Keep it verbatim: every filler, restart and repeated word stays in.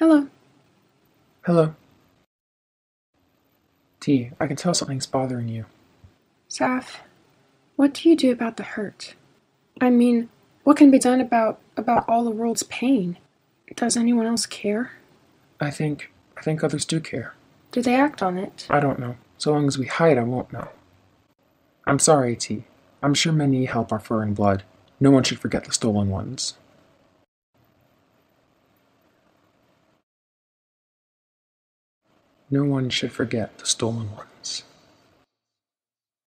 Hello. Hello. T, I can tell something's bothering you. Saf, what do you do about the hurt? I mean, what can be done about, about all the world's pain? Does anyone else care? I think, I think others do care. Do they act on it? I don't know. So long as we hide, I won't know. I'm sorry, T. I'm sure many help our fur and blood. No one should forget the stolen ones. No one should forget the stolen ones.